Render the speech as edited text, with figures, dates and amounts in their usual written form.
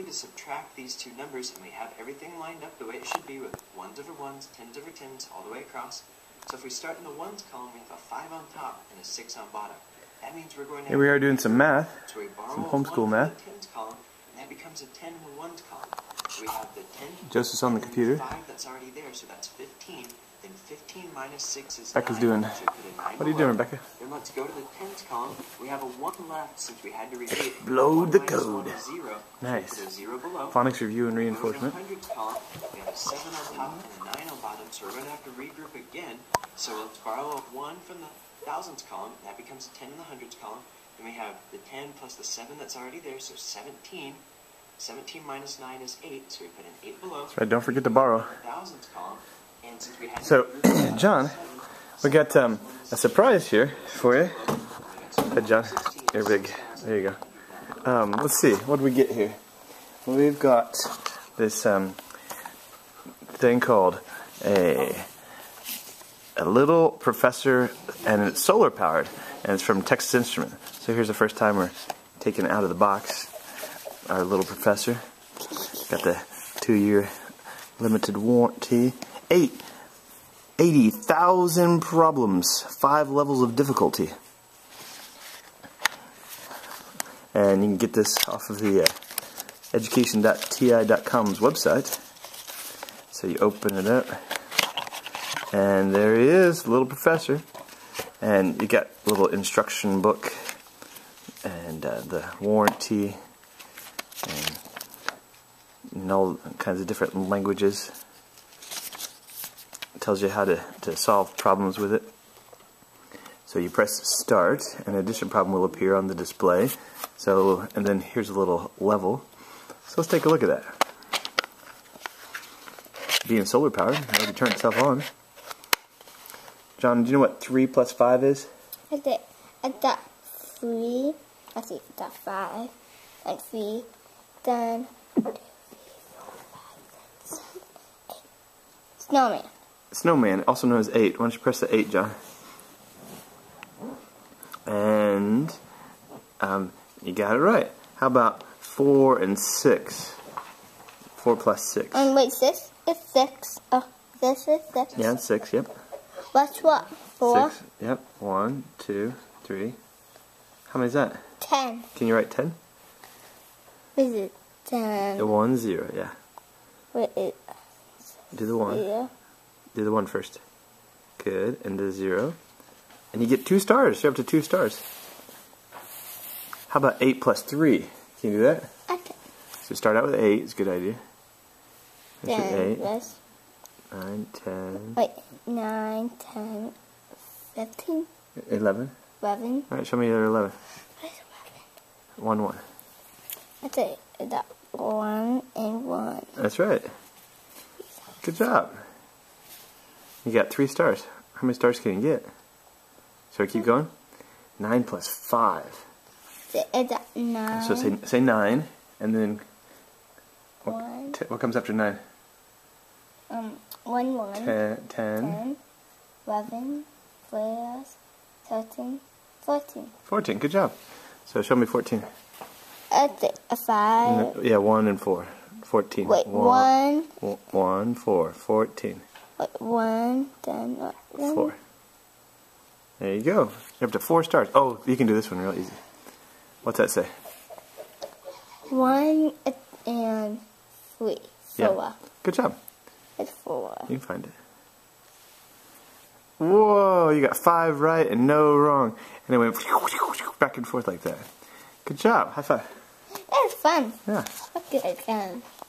you to subtract these two numbers, and we have everything lined up the way it should be with 1s over 1s, 10s over 10s, all the way across. So if we start in the 1s column, we have a 5 on top and a 6 on bottom. That means we're going to... Here we are doing some math, so some homeschool math. The 10s column, and that becomes a 10 in the 1s column. So we have the 10, Joseph's on the computer. 5 that's already there, so that's 15. Then 15 minus 6 is 9. Becca's doing... So what are you doing, Becca? Then let's go to the 10s column. We have a 1 left since we had to repeat. Explode the code. Nice. So zero below. Phonics review and reinforcement. Then we go to the 100s column. We have a 7 on top and a 9 on bottom, so we're going to have to regroup again. So let's borrow a 1 from the 1000s column. That becomes a 10 in the 100s column. Then we have the 10 plus the 7 that's already there, so 17. 17 minus 9 is 8, so we put an 8 below. That's right, don't forget to borrow. 1000s column. So, John, we got a surprise here for you. Hey, John, you're big. There you go. Let's see, what do we get here? We've got this thing called a Little Professor, and it's solar powered, and it's from Texas Instruments. So here's the first time we're taking it out of the box. Our Little Professor got the 2-year limited warranty. 80,000 problems, 5 levels of difficulty. And you can get this off of the education.ti.com's website. So you open it up, and there he is, Little Professor. And you got a little instruction book, and the warranty, and in all kinds of different languages. Tells you how to solve problems with it. So you press start, and an addition problem will appear on the display. So, and then here's a little level. So let's take a look at that. Being solar powered, it will turn itself on. John, do you know what 3 plus 5 is? I got 3. I think that 5. Like 3. Then 3, 4, 5, 6, 7, 8. Snowman. Snowman, also known as 8. Why don't you press the 8, John? And you got it right. How about 4 and 6? 4 plus 6. Wait, 6 is 6. Oh, this is 6. Yeah, 6. Yep. What's what? 4. 6. Yep. 1, 2, 3. How many is that? 10. Can you write 10? What is it? 10. The 1, 0. Yeah. What is? Do the 1. 0. Do the 1 first. Good. And do the 0. And you get 2 stars. You're up to 2 stars. How about 8 plus 3? Can you do that? Okay. So start out with 8. It's a good idea. There's 10. 8. Yes. 9, 10. Wait. 9, 10, 15. 11. 11. All right. Show me the other 11. What is 11? 1, 1. Okay. That 1 and 1. That's right. Good job. You got 3 stars. How many stars can you get? So keep going. 9 plus 5. It's 9. So say 9, and then what comes after 9? 1, 1. 10. 10. 11, 12, 13, 14. 14. Good job. So show me 14. A 5. No, yeah, 1 and 4. 14. Wait, 1, 4. 14. 1, 10, 4. There you go. You're up to 4 stars. Oh, you can do this one real easy. What's that say? 1 and 3. So yeah. Good job. It's 4. You can find it. Whoa, you got 5 right and no wrong. And it went back and forth like that. Good job. High five. That was fun. Yeah. Okay, fun.